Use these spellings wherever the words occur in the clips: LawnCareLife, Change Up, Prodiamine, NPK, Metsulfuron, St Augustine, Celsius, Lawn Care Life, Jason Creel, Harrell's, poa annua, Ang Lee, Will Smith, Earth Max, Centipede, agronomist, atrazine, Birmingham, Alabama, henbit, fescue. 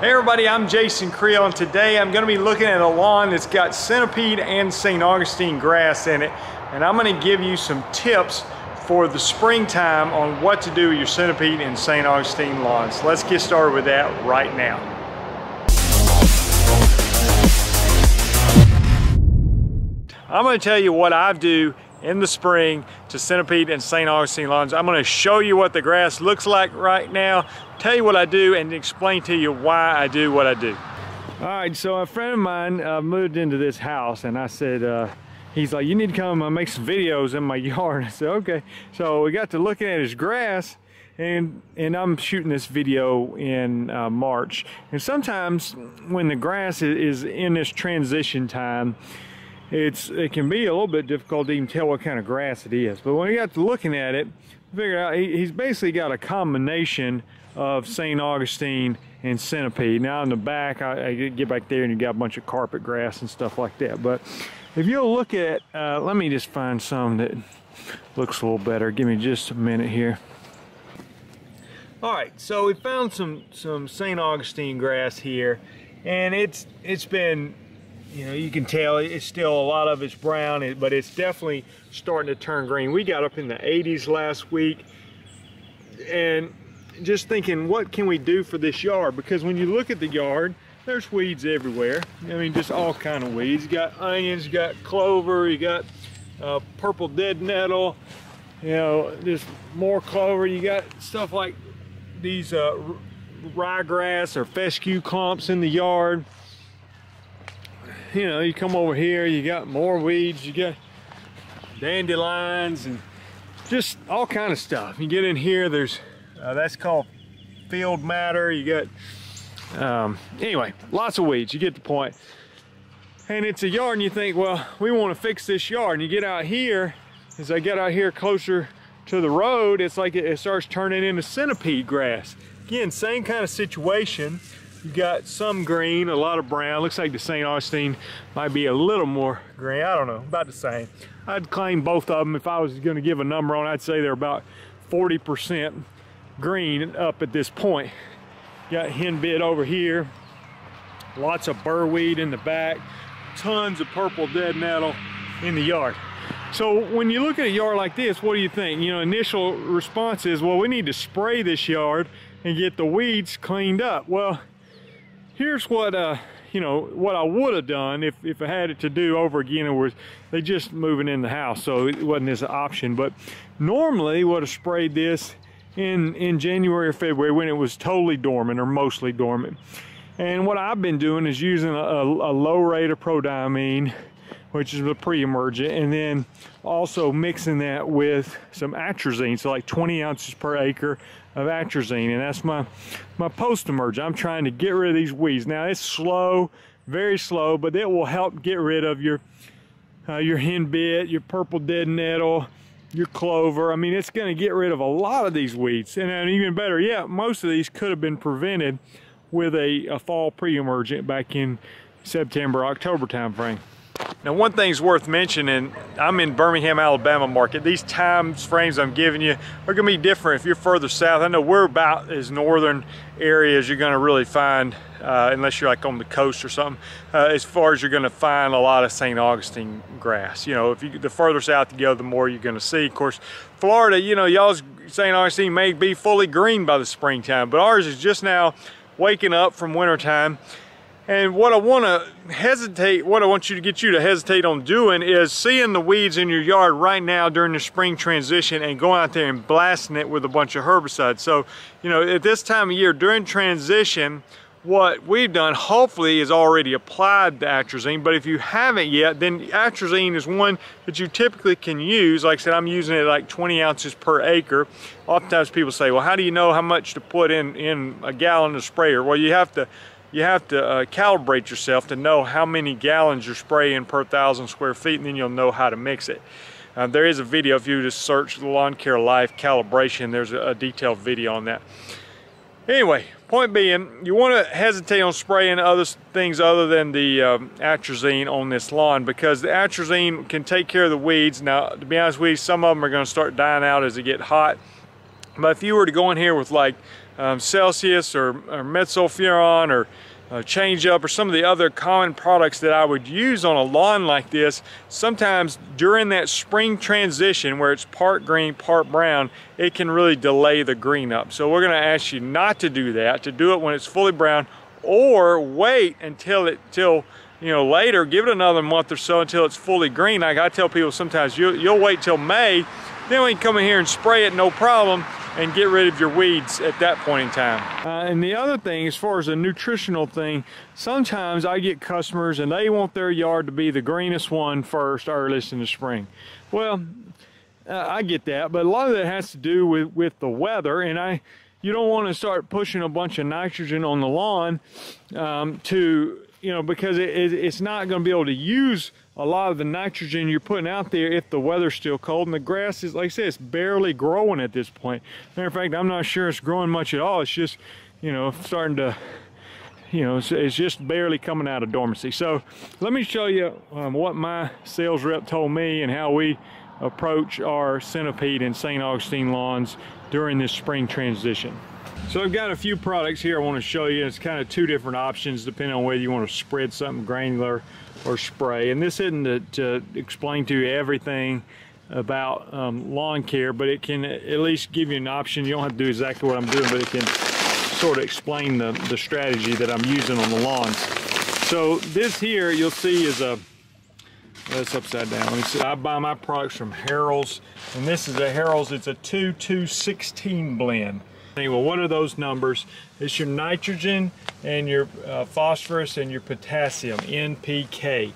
Hey everybody, I'm Jason Creel, and today I'm going to be looking at a lawn that's got centipede and St. Augustine grass in it, and I'm going to give you some tips for the springtime on what to do with your centipede and St. Augustine lawns. Let's get started with that right now. I'm going to tell you what I do in the spring to centipede and St. Augustine lawns. I'm gonna show you what the grass looks like right now, tell you what I do, and explain to you why I do what I do. All right, so a friend of mine moved into this house, and I said, he's like, you need to come make some videos in my yard. I said, okay. So we got to looking at his grass, and I'm shooting this video in March. And sometimes when the grass is in this transition time, it can be a little bit difficult to even tell what kind of grass it is. But when we got to looking at it, we figured out he's basically got a combination of St. Augustine and centipede. Now in the back, I get back there and you got a bunch of carpet grass and stuff like that. But if you'll look at, let me just find some that looks a little better. Give me just a minute here. All right, so we found some St. Augustine grass here, and it's been, you know, you can tell it's still, a lot of it's brown, but it's definitely starting to turn green. We got up in the 80s last week, and just thinking, what can we do for this yard? Because when you look at the yard, there's weeds everywhere. I mean, just all kind of weeds. You got onions, you got clover, you got purple dead nettle, you know, just more clover. You got stuff like these ryegrass or fescue clumps in the yard. You know, you come over here, you got more weeds, you got dandelions and just all kind of stuff. You get in here, there's that's called field matter. You got anyway, lots of weeds. You get the point. And it's a yard, and you think, well, we want to fix this yard. And you get out here, as I get out here closer to the road, it's like it starts turning into centipede grass. Again, same kind of situation. You got some green, a lot of brown. Looks like the St. Augustine might be a little more green. I don't know, about the same. I'd claim both of them. If I was gonna give a number on, I'd say they're about 40% green up at this point. Got henbit over here. Lots of burrweed in the back. Tons of purple dead nettle in the yard. So when you look at a yard like this, what do you think? You know, initial response is, well, we need to spray this yard and get the weeds cleaned up. Well, here's what you know, what I would have done if I had it to do over again. It was, they just moving in the house, so it wasn't this option. But normally, would have sprayed this in January or February when it was totally dormant or mostly dormant. And what I've been doing is using a low rate of Prodiamine, which is the pre-emergent, and then also mixing that with some atrazine, so like 20 ounces per acre of atrazine, and that's my post-emergent. I'm trying to get rid of these weeds. Now it's slow, very slow, but it will help get rid of your henbit, your purple dead nettle, your clover. I mean, it's gonna get rid of a lot of these weeds, and even better yet, most of these could have been prevented with a fall pre-emergent back in September, October timeframe. Now, one thing's worth mentioning, I'm in Birmingham, Alabama market. These time frames I'm giving you are gonna be different if you're further south. I know we're about as northern area as you're gonna really find, unless you're like on the coast or something, as far as you're gonna find a lot of St. Augustine grass. You know, if you, the further south you go, the more you're gonna see. Of course, Florida, you know, y'all's St. Augustine may be fully green by the springtime, but ours is just now waking up from wintertime. And what I want to hesitate on doing is seeing the weeds in your yard right now during the spring transition and going out there and blasting it with a bunch of herbicides. So, you know, at this time of year during transition, what we've done hopefully is already applied the atrazine, but if you haven't yet, then atrazine is one that you typically can use. Like I said, I'm using it like 20 ounces per acre. Oftentimes people say, well, how do you know how much to put in a gallon of sprayer? Well, you have to calibrate yourself to know how many gallons you're spraying per 1,000 square feet, and then you'll know how to mix it. There is a video, if you just search the LawnCareLife calibration, there's a detailed video on that. Anyway, point being, you want to hesitate on spraying other things other than the atrazine on this lawn, because the atrazine can take care of the weeds. Now, to be honest with you, some of them are going to start dying out as they get hot. But if you were to go in here with like Celsius or Metsulfuron or Change Up or some of the other common products that I would use on a lawn like this, sometimes during that spring transition where it's part green, part brown, it can really delay the green up. So we're gonna ask you not to do that, to do it when it's fully brown, or wait until later, give it another month or so until it's fully green. Like I tell people sometimes, you'll wait till May, then we can come in here and spray it, no problem, and get rid of your weeds at that point in time. And the other thing, as far as a nutritional thing, sometimes I get customers and they want their yard to be the greenest one first, earliest in the spring. Well, I get that, but a lot of that has to do with the weather, and you don't want to start pushing a bunch of nitrogen on the lawn because it's not going to be able to use a lot of the nitrogen you're putting out there if the weather's still cold and the grass is, like I said, it's barely growing at this point. Matter of fact, I'm not sure it's growing much at all. It's just, starting to, it's just barely coming out of dormancy. So let me show you what my sales rep told me and how we approach our Centipede and St. Augustine lawns during this spring transition. So I've got a few products here I want to show you. It's kind of two different options depending on whether you want to spread something granular or spray. And this isn't to explain to you everything about lawn care, but it can at least give you an option. You don't have to do exactly what I'm doing, but it can sort of explain the strategy that I'm using on the lawns. So this here you'll see is that's upside down. Let me see. I buy my products from Harrell's, and this is a Harrell's. It's a 2-2-16 blend. Well, what are those numbers? It's your nitrogen and your phosphorus and your potassium, NPK.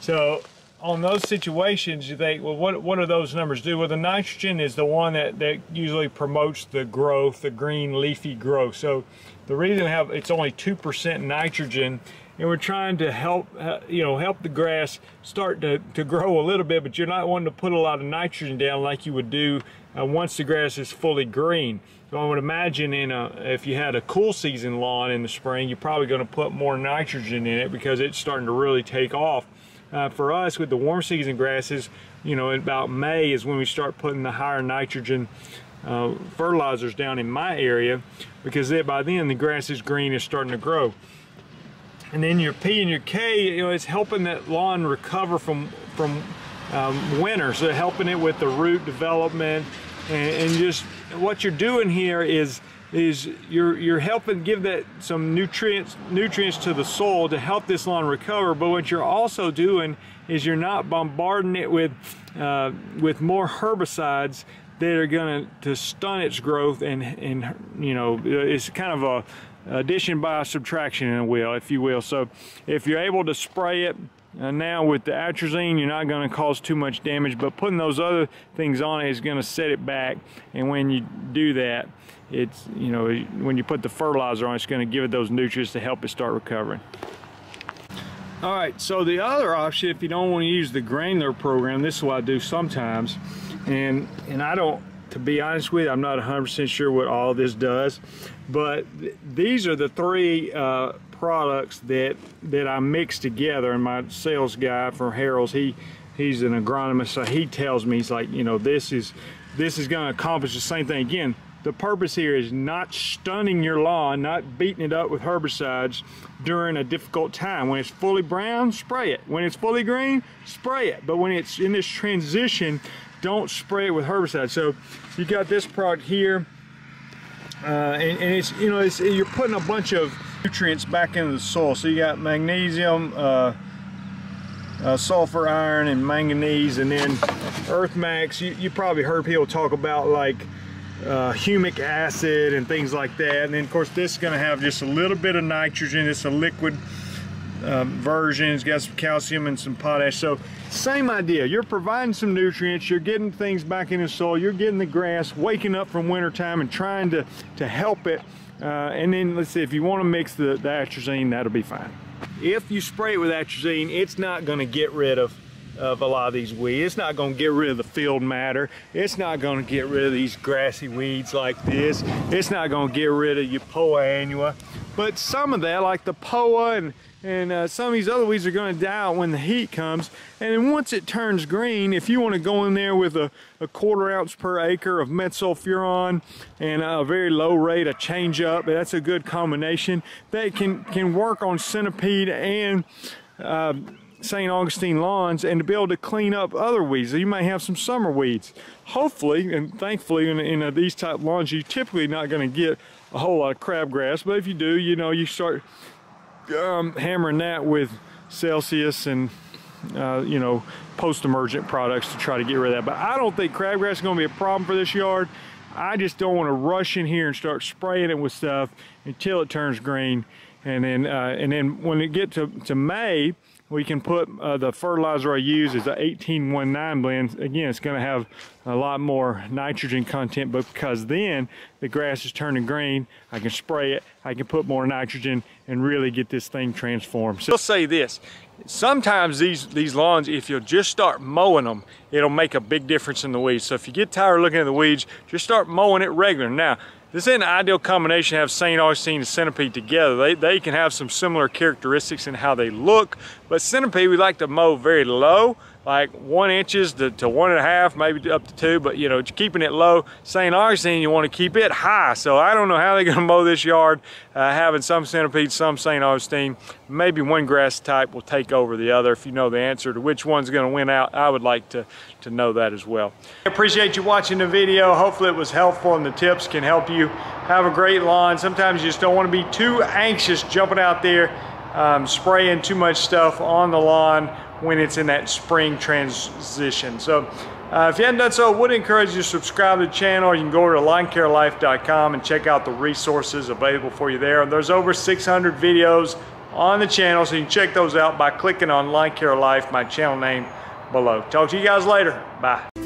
So on those situations, you think, well, what do those numbers do? Well, the nitrogen is the one that usually promotes the growth, the green leafy growth. So the reason it's only 2% nitrogen, and we're trying to help the grass start to grow a little bit, but you're not wanting to put a lot of nitrogen down like you would do once the grass is fully green. So I would imagine if you had a cool season lawn in the spring, you're probably going to put more nitrogen in it because it's starting to really take off. For us, with the warm season grasses, in about May is when we start putting the higher nitrogen fertilizers down in my area, because by then the grass is green, is starting to grow. And then your P and your K, it's helping that lawn recover from winter. So helping it with the root development, and just what you're doing here is you're helping give that some nutrients to the soil to help this lawn recover. But what you're also doing is you're not bombarding it with more herbicides that are going to stunt its growth, and it's kind of a addition by subtraction if you will. So if you're able to spray it now with the atrazine, you're not going to cause too much damage, but putting those other things on it is going to set it back. And when you do that, when you put the fertilizer on, it's going to give it those nutrients to help it start recovering. All right, so the other option, if you don't want to use the granular program, this is what I do sometimes, and I don't, to be honest with you, I'm not 100% sure what all this does, but these are the three products that I mix together. And my sales guy from Harrell's, he's an agronomist, so he tells me, he's like, this is going to accomplish the same thing. Again, the purpose here is not stunning your lawn, not beating it up with herbicides during a difficult time. When it's fully brown, spray it. When it's fully green, spray it. But when it's in this transition, don't spray it with herbicide. So you got this product here, and it's you're putting a bunch of nutrients back into the soil. So you got magnesium, sulfur, iron, and manganese, and then Earth Max. You probably heard people talk about like humic acid and things like that. And then of course this is going to have just a little bit of nitrogen. It's a liquid version. It's got some calcium and some potash. So same idea, you're providing some nutrients, you're getting things back in the soil, you're getting the grass waking up from winter time and trying to help it, and then let's see, if you want to mix the atrazine, that'll be fine. If you spray it with atrazine, it's not going to get rid of a lot of these weeds. It's not going to get rid of the field matter. It's not going to get rid of these grassy weeds like this. It's not going to get rid of your poa annua. But some of that, like the poa and some of these other weeds, are going to die out when the heat comes. And then once it turns green, if you want to go in there with a 1/4 ounce per acre of Metsulfuron and a very low rate of Change Up, that's a good combination. That can work on Centipede and St. Augustine lawns, and to be able to clean up other weeds. You may have some summer weeds. Hopefully and thankfully in these type lawns, you're typically not going to get a whole lot of crabgrass, but if you do, you know, you start hammering that with Celsius and you know, post-emergent products to try to get rid of that. But I don't think crabgrass is going to be a problem for this yard. I just don't want to rush in here and start spraying it with stuff until it turns green. And then when it gets to May, we can put the fertilizer I use is the 18-19 blend. Again, it's going to have a lot more nitrogen content, but because then the grass is turning green, I can spray it, I can put more nitrogen and really get this thing transformed. So I'll say this, sometimes these lawns, if you'll just start mowing them, it'll make a big difference in the weeds. So if you get tired of looking at the weeds, just start mowing it regular. Now, this isn't an ideal combination to have St. Augustine and Centipede together. They can have some similar characteristics in how they look, but Centipede, we like to mow very low, like 1 inch to 1.5, maybe up to 2, but you know, keeping it low. St. Augustine, you want to keep it high. So I don't know how they're gonna mow this yard, having some Centipede, some St. Augustine. Maybe one grass type will take over the other. If you know the answer to which one's gonna win out, I would like to know that as well. I appreciate you watching the video. Hopefully it was helpful and the tips can help you have a great lawn. Sometimes you just don't wanna be too anxious jumping out there, spraying too much stuff on the lawn when it's in that spring transition. So if you haven't done so, I would encourage you to subscribe to the channel. You can go over to LawnCareLife.com and check out the resources available for you there. There's over 600 videos on the channel, so you can check those out by clicking on LawnCareLife, my channel name below. Talk to you guys later. Bye.